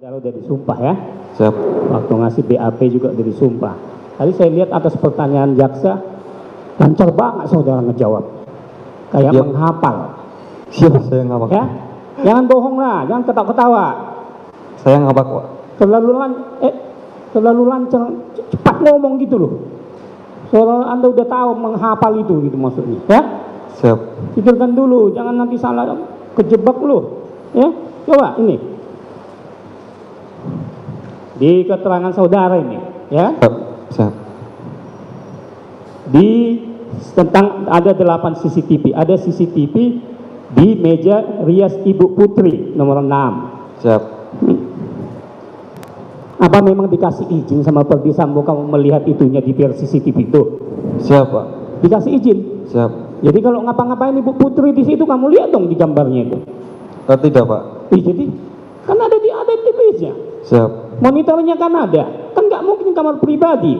Kalau dari sumpah ya. Siap. Waktu ngasih BAP juga dari sumpah. Tadi saya lihat atas pertanyaan jaksa, lancar banget saudara ngejawab. Kayak ya, menghafal. Siap, saya ngapa. Ya? Jangan bohong lah, jangan ketawa-ketawa. Saya ngapa kok. Terlalu lancar, cepat ngomong gitu loh. Soalnya Anda udah tahu menghafal itu gitu maksudnya, ya? Siap. Pikirkan dulu, jangan nanti salah kejebak loh. Ya, coba ini. Di keterangan saudara ini, ya? Siap. Siap. Di tentang ada 8 CCTV, ada CCTV di meja rias Ibu Putri nomor 6. Siap. Apa memang dikasih izin sama Ferdy Sambo kamu melihat itunya di CCTV itu? Siap, Pak. Dikasih izin? Siap. Jadi kalau ngapa-ngapain Ibu Putri di situ kamu lihat dong di gambarnya itu? Tidak, Pak. Jadi kan ada di TV-nya. Siap. Monitornya kan ada. Kan nggak mungkin kamar pribadi.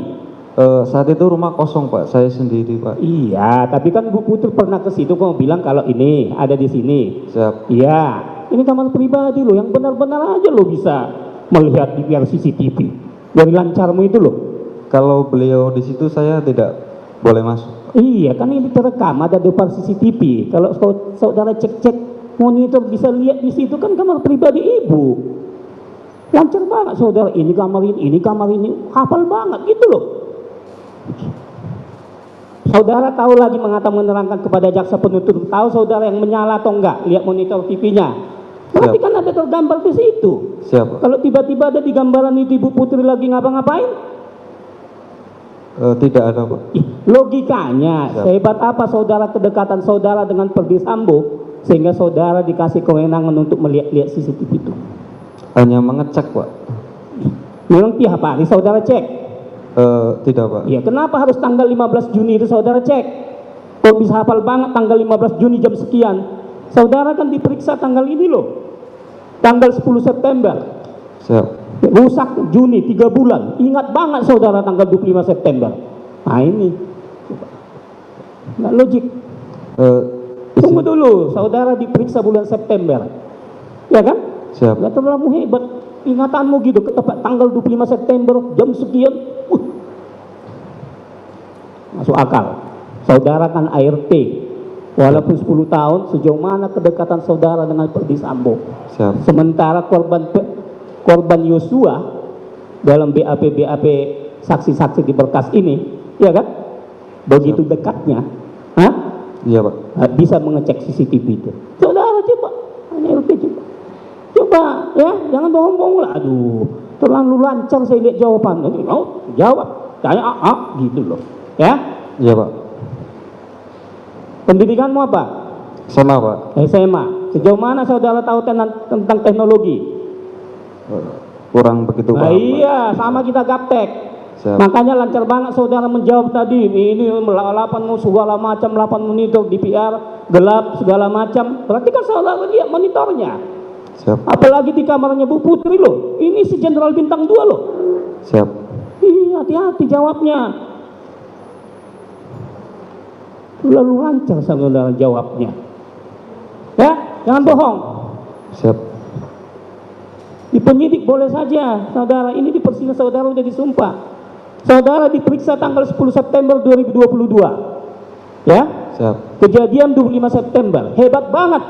Saat itu rumah kosong, Pak. Saya sendiri, Pak. Iya, tapi kan Bu Putri pernah ke situ kamu bilang kalau ini ada di sini. Siap. Iya. Ini kamar pribadi loh, yang benar-benar aja lo bisa melihat di CCTV dari lancarmu itu loh. Kalau beliau di situ saya tidak boleh masuk. Iya, kan ini terekam ada depan CCTV. Kalau saudara cek-cek monitor bisa lihat di situ kan kamar pribadi ibu. Lancar banget saudara, ini kamar ini, hafal banget gitu loh. Saudara tahu lagi mengatakan menerangkan kepada jaksa penuntut, tahu saudara yang menyala atau enggak lihat monitor TV-nya. Berarti kan ada tergambar di situ. Siap. Kalau tiba-tiba ada di gambaran itu Ibu Putri lagi ngapa-ngapain? Tidak ada, Pak. Logikanya, siap, sehebat apa saudara kedekatan saudara dengan Ferdy Sambo sehingga saudara dikasih kewenangan untuk melihat-lihat CCTV itu? Hanya mengecek, Pak. Memang tiap hari saudara cek? Tidak, Pak. Ya, kenapa harus tanggal 15 Juni itu saudara cek? Kok bisa hafal banget tanggal 15 Juni jam sekian? Saudara kan diperiksa tanggal ini loh, tanggal 10 September. Siap. Rusak Juni 3 bulan. Ingat banget saudara tanggal 25 September. Nah ini, nggak logik. Tunggu dulu, saudara diperiksa bulan September, ya kan? Siap. Nggak terlalu hebat ingatanmu gitu, tepat tanggal 25 September jam sekian. Masuk akal. Saudara kan ART. Walaupun 10 tahun, sejauh mana kedekatan saudara dengan Ferdy Sambo? Siap. Sementara korban Yosua dalam BAP saksi-saksi di berkas ini, ya kan? Begitu siap dekatnya, hah? Iya, Pak. Bisa mengecek CCTV itu. Saudara coba, coba ya, jangan bohong-bohong lah. Aduh, terlalu lancar saya lihat jawaban. Oh, jawab, kayak gitu loh, ya? Iya, Pak. Pendidikanmu apa? SMA, Pak. SMA. Sejauh mana saudara tahu tentang teknologi? Kurang begitu paham, Pak. Iya, sama kita gaptek. Siap. Makanya lancar banget saudara menjawab tadi. Ini melalapanmu segala macam, 8 monitor, DVR, gelap, segala macam. Berarti kan saudara lihat monitornya. Siap. Apalagi di kamarnya Bu Putri loh. Ini si Jenderal Bintang 2 loh. Siap. Iya, hati-hati jawabnya. Lalu lancar saudara jawabnya, ya jangan bohong. Siap. Di penyidik boleh saja saudara ini dipersilakan, saudara sudah disumpah, saudara diperiksa tanggal 10 September 2022, ya. Siap. Kejadian 25 September, hebat banget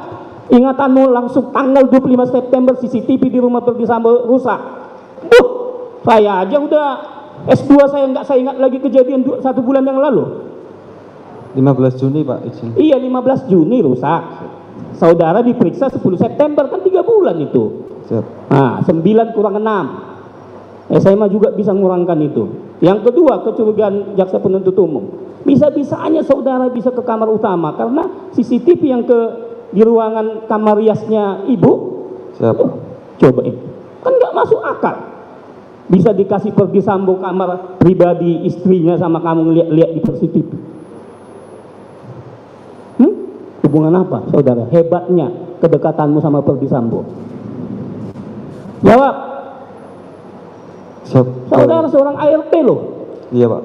ingatanmu langsung tanggal 25 September CCTV di rumah Ferdy Sambo rusak. Saya aja udah S2 saya nggak saya ingat lagi kejadian 1 bulan yang lalu. 15 Juni, Pak, izin. Iya, 15 Juni rusak. Saudara diperiksa 10 September, kan 3 bulan itu. Siap. Nah, 9 kurang 6. SMA juga bisa mengurangkan itu. Yang kedua, kecurigaan jaksa penuntut umum. Bisa-bisanya saudara bisa ke kamar utama karena CCTV yang di ruangan kamar riasnya ibu. Siap. Coba ini. Kan nggak masuk akal. Bisa dikasih Ferdy Sambo kamar pribadi istrinya sama kamu lihat-lihat di CCTV. Hubungan apa saudara? Hebatnya kedekatanmu sama Ferdy Sambo. Jawab. Saudara seorang ART loh. Iya, Pak.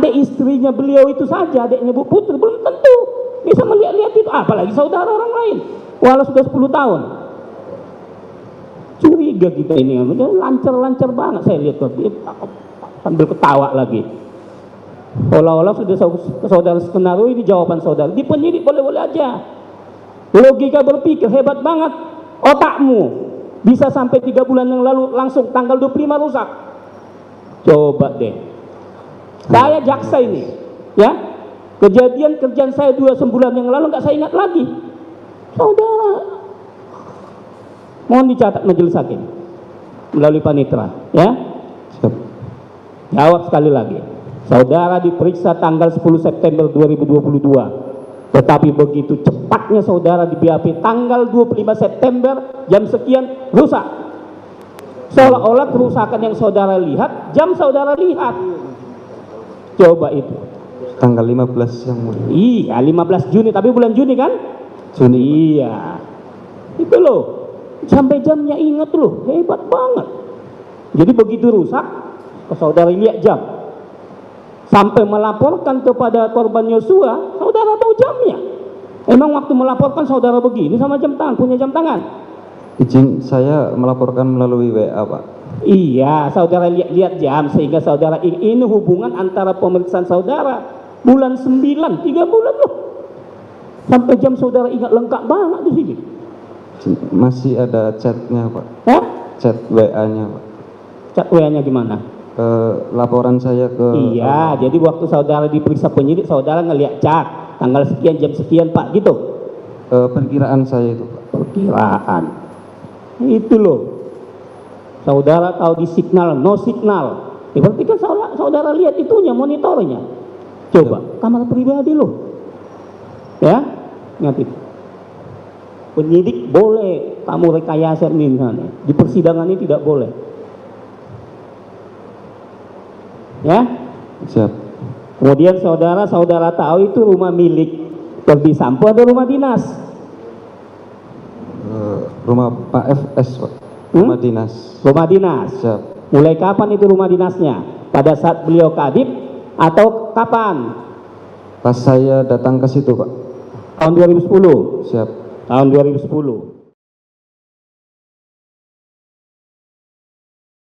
Adik istrinya beliau itu saja, adiknya Bu Putri belum tentu bisa melihat-lihat itu. Apalagi saudara orang lain. Walau sudah 10 tahun. bertiga kita ini lancar-lancar banget saya lihat kok, dia sambil ketawa lagi olah-olah sudah saudara skenario ini jawaban saudara. Di penyidik boleh-boleh aja, logika berpikir hebat banget otakmu, bisa sampai 3 bulan yang lalu langsung tanggal 25 rusak. Coba deh, saya jaksa ini ya, kejadian kerjaan saya 2 bulan yang lalu nggak saya ingat lagi saudara. Mohon dicatat majelis hakim melalui panitera ya. Jawab sekali lagi, saudara diperiksa tanggal 10 September 2022, tetapi begitu cepatnya saudara di BAP tanggal 25 September jam sekian rusak, seolah-olah kerusakan yang saudara lihat jam saudara lihat. Coba itu tanggal 15 yang mulia. Iya 15 Juni, tapi bulan Juni kan? Juni. Iya itu loh, sampai jamnya ingat loh, hebat banget. Jadi begitu rusak saudara lihat jam. Sampai melaporkan kepada korban Yosua, saudara tahu jamnya. Emang waktu melaporkan saudara begini sama jam tangan, punya jam tangan? Izin saya melaporkan melalui WA, Pak. Iya, saudara lihat jam sehingga saudara ini hubungan antara pemeriksaan saudara bulan 9, 3 bulan loh. Sampai jam saudara ingat lengkap banget di sini. Masih ada chatnya, Pak. Hah? Chat WA-nya, Pak. Chat WA-nya gimana? Laporan saya ke iya, jadi waktu saudara diperiksa penyidik saudara ngelihat cat tanggal sekian jam sekian Pak gitu. Perkiraan saya itu Pak. Perkiraan itu loh, saudara tahu di signal no signal ya, berarti kan saudara lihat itunya monitornya. Coba ya, kamar pribadi loh ya, ingat itu. Penyidik boleh kamu rekayasa misalnya, di persidangan ini tidak boleh. Ya, siap. Kemudian saudara tahu itu rumah milik Ferdy Sambo atau rumah dinas? Rumah Pak FS, Pak. Rumah dinas. Rumah dinas. Siap. Mulai kapan itu rumah dinasnya? Pada saat beliau kadip atau kapan? Pas saya datang ke situ, Pak. Tahun 2010. Siap. Tahun 2010.